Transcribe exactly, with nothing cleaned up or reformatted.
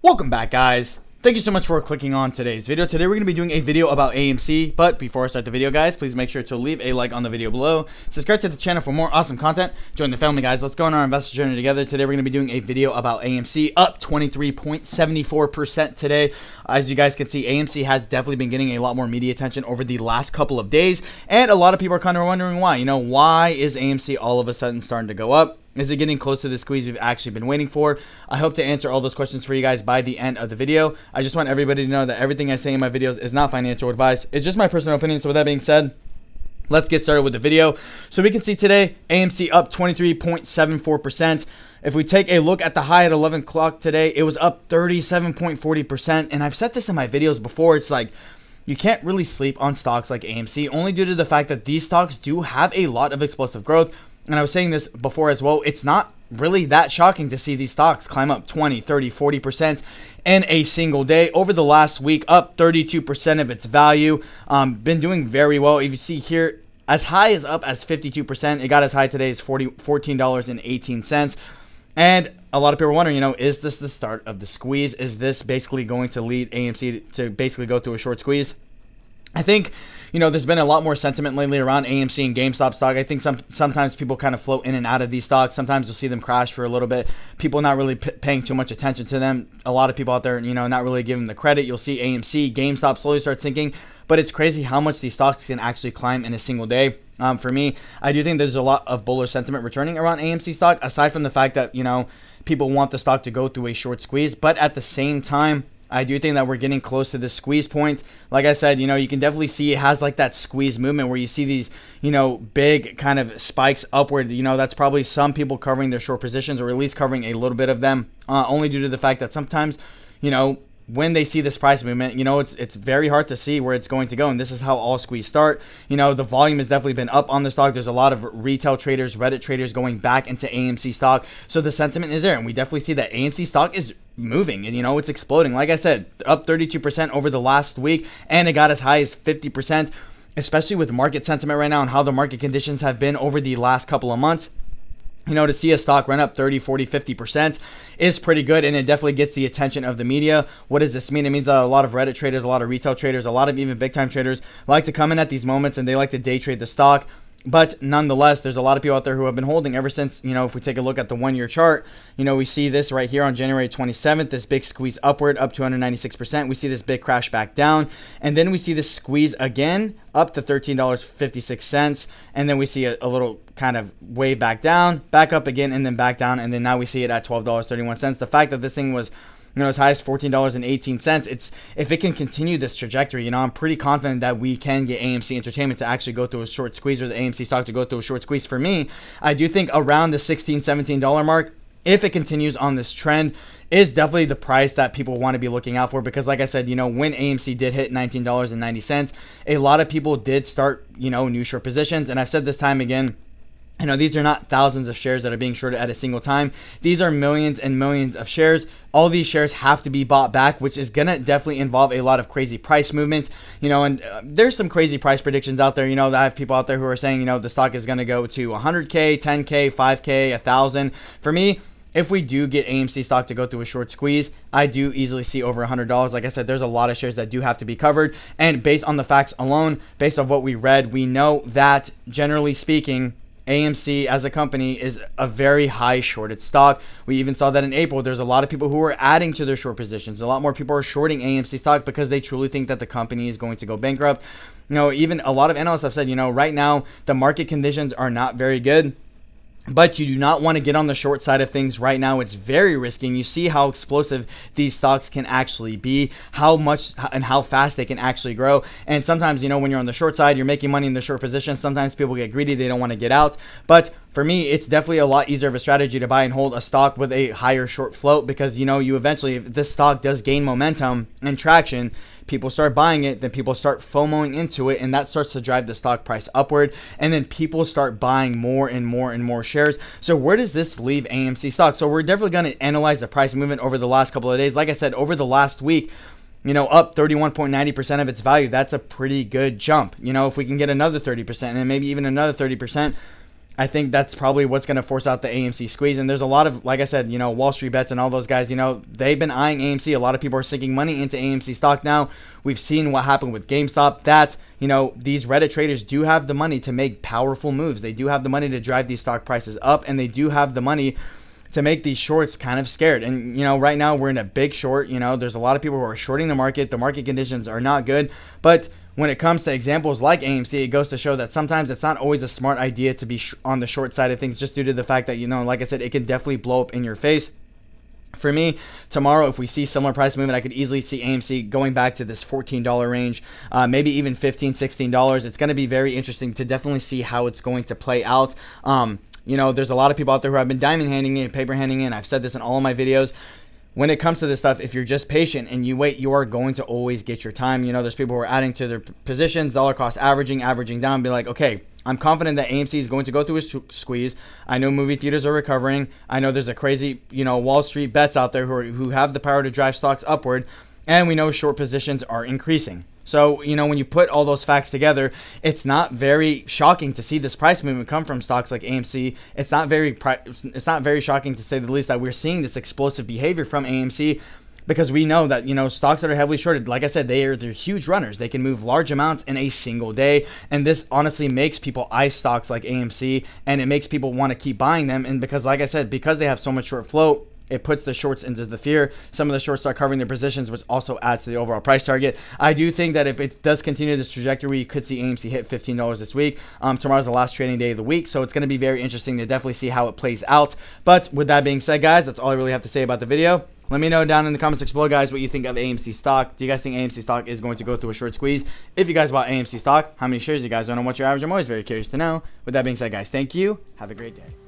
Welcome back, guys. Thank you so much for clicking on today's video. Today we're going to be doing a video about A M C, but before I start the video, guys, please make sure to leave a like on the video below, subscribe to the channel for more awesome content, join the family, guys. Let's go on our investor journey together. Today we're going to be doing a video about A M C, up twenty-three point seven four percent today. As you guys can see, A M C has definitely been getting a lot more media attention over the last couple of days, and a lot of people are kind of wondering why. You know, why is A M C all of a sudden starting to go up? Is it getting close to the squeeze we've actually been waiting for? I hope to answer all those questions for you guys by the end of the video. I just want everybody to know that everything I say in my videos is not financial advice. It's just my personal opinion. So with that being said, let's get started with the video. So we can see today, A M C up twenty-three point seven four percent. If we take a look at the high at eleven o'clock today, it was up thirty-seven point four zero percent. And I've said this in my videos before. It's like, you can't really sleep on stocks like A M C, only due to the fact that these stocks do have a lot of explosive growth. And I was saying this before as well, it's not really that shocking to see these stocks climb up twenty, thirty, forty percent in a single day. Over the last week, up thirty-two percent of its value. Um, been doing very well. If you see here, as high as up as fifty-two percent. It got as high today as fourteen dollars and eighteen cents. And a lot of people are wondering, you know, is this the start of the squeeze? Is this basically going to lead A M C to basically go through a short squeeze? I think, you know, there's been a lot more sentiment lately around A M C and GameStop stock. I think some sometimes people kind of float in and out of these stocks. Sometimes you'll see them crash for a little bit. People not really p paying too much attention to them. A lot of people out there, you know, not really giving the credit. You'll see A M C, GameStop slowly start sinking. But it's crazy how much these stocks can actually climb in a single day. Um, for me, I do think there's a lot of bullish sentiment returning around A M C stock, aside from the fact that, you know, people want the stock to go through a short squeeze. But at the same time, I do think that we're getting close to this squeeze point. Like I said, you know, you can definitely see it has like that squeeze movement where you see these, you know, big kind of spikes upward. You know, that's probably some people covering their short positions, or at least covering a little bit of them, uh, only due to the fact that sometimes, you know, when they see this price movement, you know, it's it's very hard to see where it's going to go. And this is how all squeeze start. You know, the volume has definitely been up on the stock. There's a lot of retail traders, Reddit traders going back into A M C stock. So the sentiment is there. And we definitely see that A M C stock is moving, and you know, it's exploding. Like I said, up thirty-two percent over the last week, and it got as high as fifty percent, especially with market sentiment right now and how the market conditions have been over the last couple of months. You know, to see a stock run up thirty, forty, fifty percent is pretty good, and it definitely gets the attention of the media. What does this mean? It means that a lot of Reddit traders, a lot of retail traders, a lot of even big time traders like to come in at these moments, and they like to day trade the stock. But nonetheless, there's a lot of people out there who have been holding ever since, you know, if we take a look at the one-year chart, you know, we see this right here on January twenty-seventh, this big squeeze upward up two hundred ninety-six percent. We see this big crash back down, and then we see this squeeze again up to thirteen dollars and fifty-six cents. And then we see a, a little kind of way back down, back up again, and then back down. And then now we see it at twelve dollars and thirty-one cents. The fact that this thing was, you know, as high as fourteen dollars and eighteen cents. It's, if it can continue this trajectory, you know, I'm pretty confident that we can get A M C Entertainment to actually go through a short squeeze, or the A M C stock to go through a short squeeze. For me, I do think around the sixteen, seventeen dollar mark, if it continues on this trend, is definitely the price that people want to be looking out for. Because like I said, you know, when A M C did hit nineteen dollars and ninety cents, a lot of people did start, you know, new short positions. And I've said this time again, you know, these are not thousands of shares that are being shorted at a single time. These are millions and millions of shares. All these shares have to be bought back, which is going to definitely involve a lot of crazy price movements. You know, and uh, there's some crazy price predictions out there. You know, I have people out there who are saying, you know, the stock is going to go to one hundred K, ten K, five K, one thousand. For me, if we do get A M C stock to go through a short squeeze, I do easily see over one hundred dollars. Like I said, there's a lot of shares that do have to be covered. And based on the facts alone, based on what we read, we know that generally speaking, A M C as a company is a very high shorted stock. We even saw that in April. There's a lot of people who are adding to their short positions. A lot more people are shorting A M C stock because they truly think that the company is going to go bankrupt. You know, even a lot of analysts have said, you know, right now the market conditions are not very good, but you do not want to get on the short side of things right now. It's very risky. And you see how explosive these stocks can actually be, how much and how fast they can actually grow. And sometimes, you know, when you're on the short side, you're making money in the short position. Sometimes people get greedy. They don't want to get out. But for me, it's definitely a lot easier of a strategy to buy and hold a stock with a higher short float, because, you know, you eventually, if this stock does gain momentum and traction, people start buying it, then people start FOMOing into it, and that starts to drive the stock price upward, and then people start buying more and more and more shares. So where does this leave A M C stock? So we're definitely going to analyze the price movement over the last couple of days. Like I said, over the last week, you know, up thirty-one point nine zero percent of its value. That's a pretty good jump. You know, if we can get another thirty percent and maybe even another thirty percent, I think that's probably what's going to force out the A M C squeeze. And there's a lot of, like I said, you know, Wall Street Bets and all those guys, you know, they've been eyeing A M C. A lot of people are sinking money into A M C stock now. We've seen what happened with GameStop, that, you know, these Reddit traders do have the money to make powerful moves. They do have the money to drive these stock prices up, and they do have the money to make these shorts kind of scared. And, you know, right now we're in a big short. You know, there's a lot of people who are shorting the market. The market conditions are not good. But when it comes to examples like A M C, it goes to show that sometimes it's not always a smart idea to be sh on the short side of things, just due to the fact that, you know, like I said, it can definitely blow up in your face. For me, tomorrow, if we see similar price movement, I could easily see A M C going back to this fourteen dollar range, uh, maybe even fifteen, sixteen dollars. It's going to be very interesting to definitely see how it's going to play out. Um, you know, there's a lot of people out there who have been diamond handing in, paper handing in. I've said this in all of my videos. When it comes to this stuff, if you're just patient and you wait, you are going to always get your time. You know, there's people who are adding to their positions, dollar cost averaging, averaging down, be like, okay, I'm confident that A M C is going to go through a squeeze. I know movie theaters are recovering. I know there's a crazy, you know, Wall Street Bets out there who are, who have the power to drive stocks upward. And we know short positions are increasing. So, you know, when you put all those facts together, it's not very shocking to see this price movement come from stocks like A M C. It's not very it's not very shocking, to say the least, that we're seeing this explosive behavior from A M C, because we know that, you know, stocks that are heavily shorted, like I said, they are they're huge runners. They can move large amounts in a single day. And this honestly makes people eye stocks like A M C, and it makes people want to keep buying them. And because, like I said, because they have so much short float, it puts the shorts into the fear. Some of the shorts start covering their positions, which also adds to the overall price target. I do think that if it does continue this trajectory, you could see A M C hit fifteen dollars this week. Um, tomorrow's the last trading day of the week, so it's going to be very interesting to definitely see how it plays out. But with that being said, guys, that's all I really have to say about the video. Let me know down in the comments section below, guys, what you think of A M C stock. Do you guys think A M C stock is going to go through a short squeeze? If you guys bought A M C stock, how many shares you guys own, and what's your average? I'm always very curious to know. With that being said, guys, thank you. Have a great day.